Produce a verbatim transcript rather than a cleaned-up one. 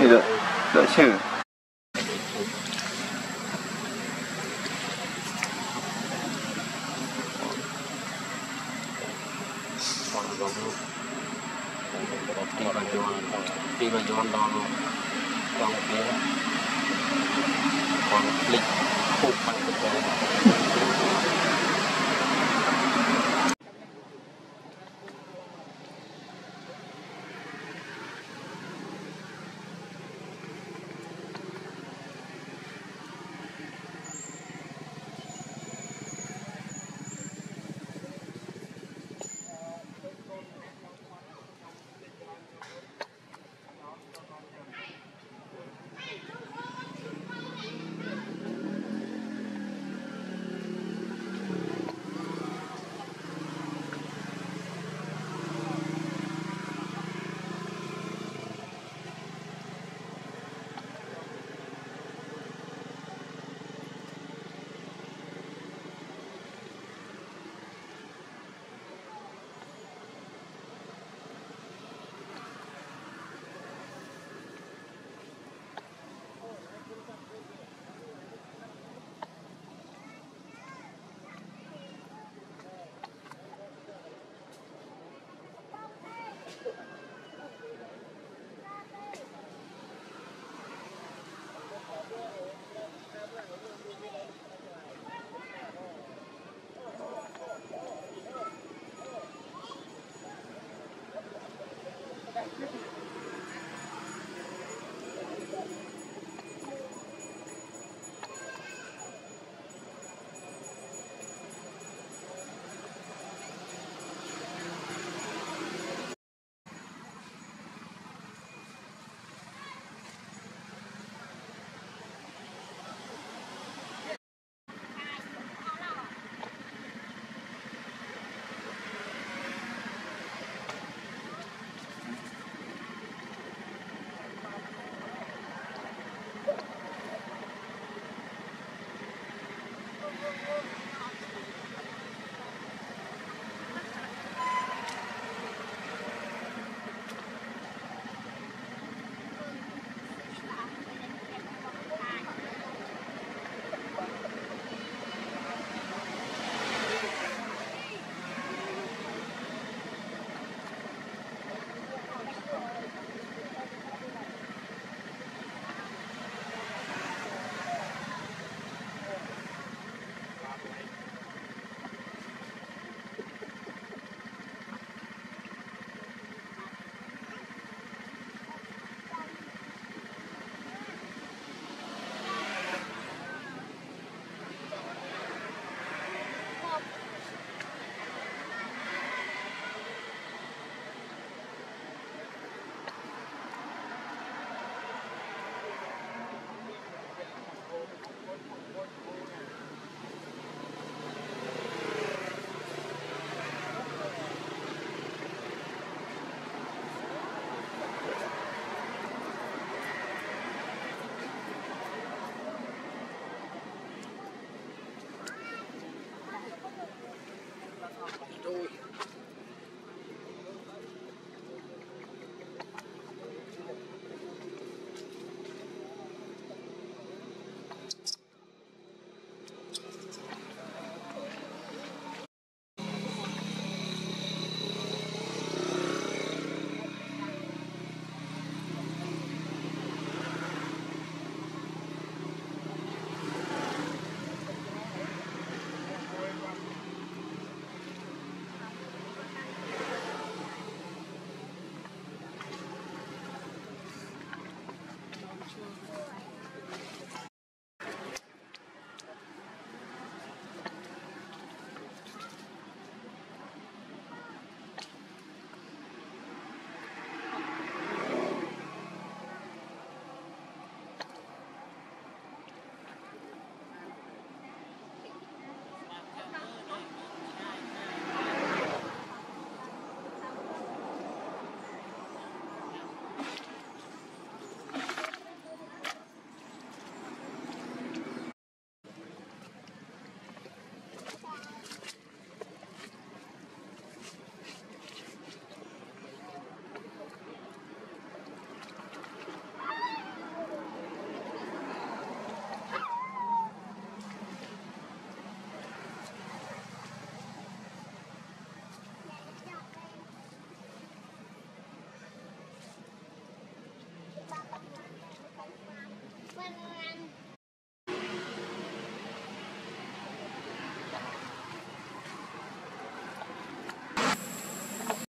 你的，的去。 Hãy subscribe cho kênh Ghiền Mì Gõ để không bỏ lỡ những video hấp dẫn.